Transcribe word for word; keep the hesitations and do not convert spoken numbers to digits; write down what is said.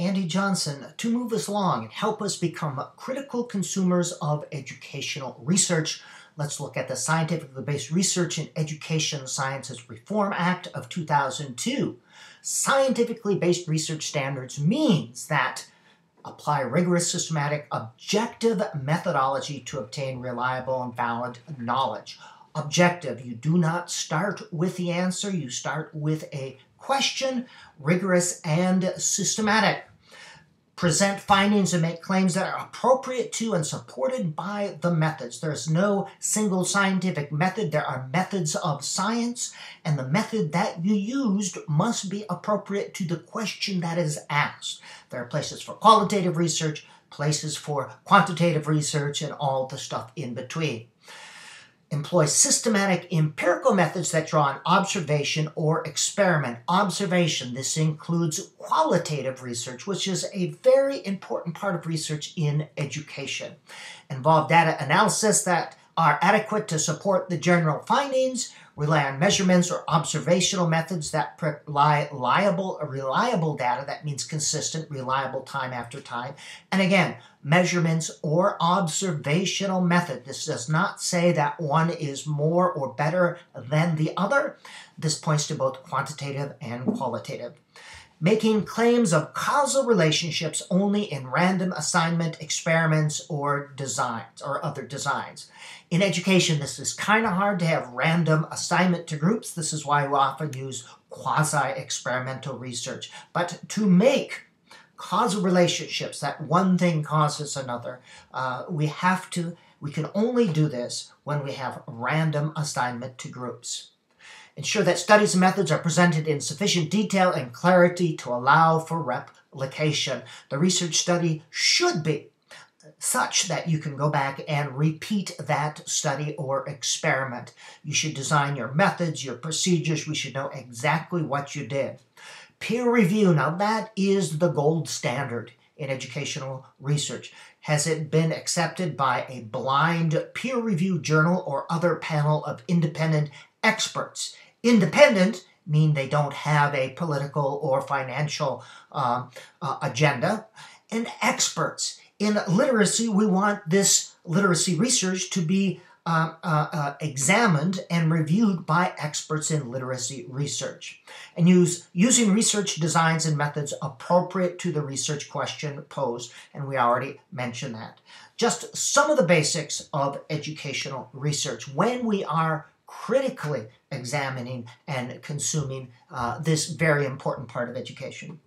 Andy Johnson to move us along and help us become critical consumers of educational research. Let's look at the Scientifically Based Research in Education Sciences Reform Act of two thousand two. Scientifically based research standards means that apply rigorous, systematic, objective methodology to obtain reliable and valid knowledge. Objective, you do not start with the answer, you start with a question, rigorous and systematic. Present findings and make claims that are appropriate to and supported by the methods. There's no single scientific method. There are methods of science, and the method that you used must be appropriate to the question that is asked. There are places for qualitative research, places for quantitative research, and all the stuff in between. Employ systematic empirical methods that draw on observation or experiment. Observation, this includes qualitative research, which is a very important part of research in education. Involve data analysis that are adequate to support the general findings. Rely on measurements or observational methods that provide reliable, reliable data. That means consistent, reliable time after time. And again, measurements or observational method. This does not say that one is more or better than the other. This points to both quantitative and qualitative. Making claims of causal relationships only in random assignment experiments or designs or other designs. In education, this is kind of hard to have random assignment to groups. This is why we often use quasi-experimental research. But to make causal relationships, that one thing causes another, uh, we have to, we can only do this when we have random assignment to groups. Ensure that studies and methods are presented in sufficient detail and clarity to allow for replication. The research study should be such that you can go back and repeat that study or experiment. You should design your methods, your procedures. We should know exactly what you did. Peer review, now that is the gold standard in educational research. Has it been accepted by a blind peer review journal or other panel of independent experts? Independent mean they don't have a political or financial uh, uh, agenda. And experts. In literacy, we want this literacy research to be uh, uh, uh, examined and reviewed by experts in literacy research. And use using research designs and methods appropriate to the research question posed. And we already mentioned that. Just some of the basics of educational research when we are critically examining and consuming uh, this very important part of education.